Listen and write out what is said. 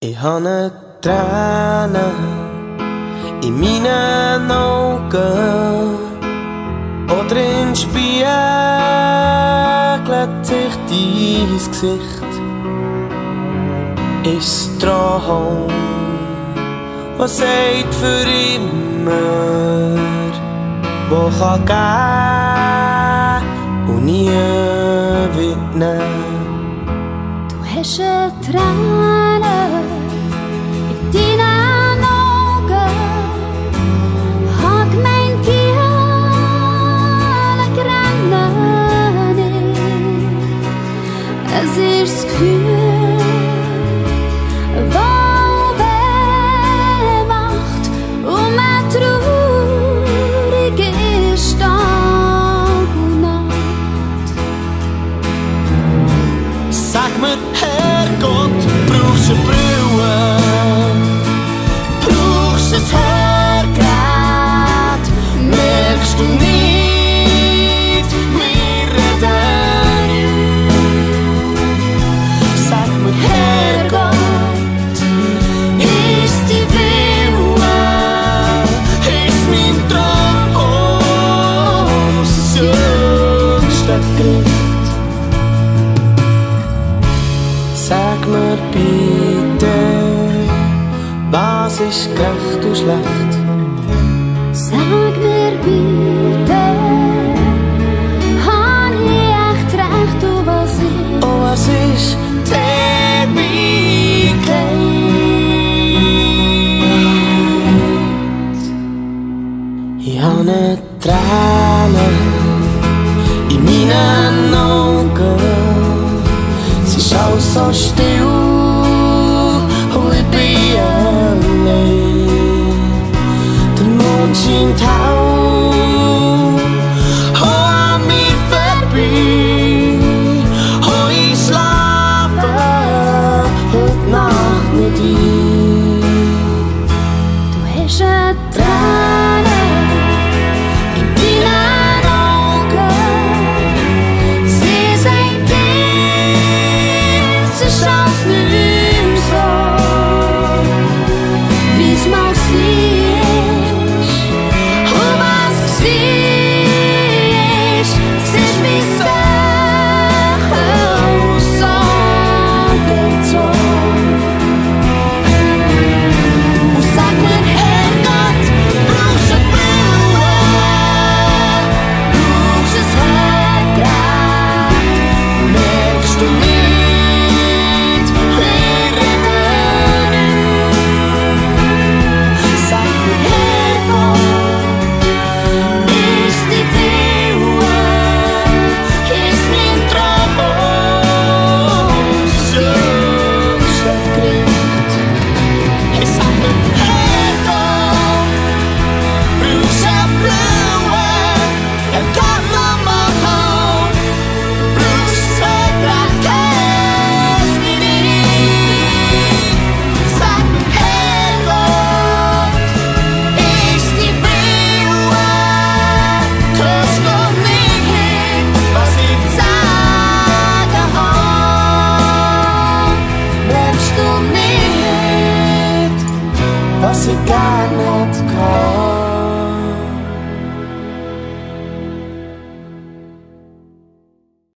Ich han ne Träne in minen Augen, und drin spiegelt sich dein Gesicht. Ist Traum, was sagt für immer, wo kann gehen und nie wird nehmen. Du hast eine Träne in deinen Augen, hab gemeint, die rennen nicht. Es ist das Gefühl, was weh macht und man traurig ist Tag und Nacht. Sag mir, Herrgott, brauchst du eine Brille? Brauchst du ein Hörgerät? Merkst du nicht, wir reden nicht? Sag mir, Herrgott, ist die Wille, ist mein Traum, aus dem höchsten Griff? Sag mir bitte, was ist gerecht und schlecht? Sag mir bitte, hab ich echt recht und was ist? Oh, was ist die Ewigkeit? Ich hab ne Träne in meinen Augen. Schau so still, und ich bin allein. Der Mond scheint hell, oh, an mir vorbei. Oh, ich schlafe heute Nacht mit dir.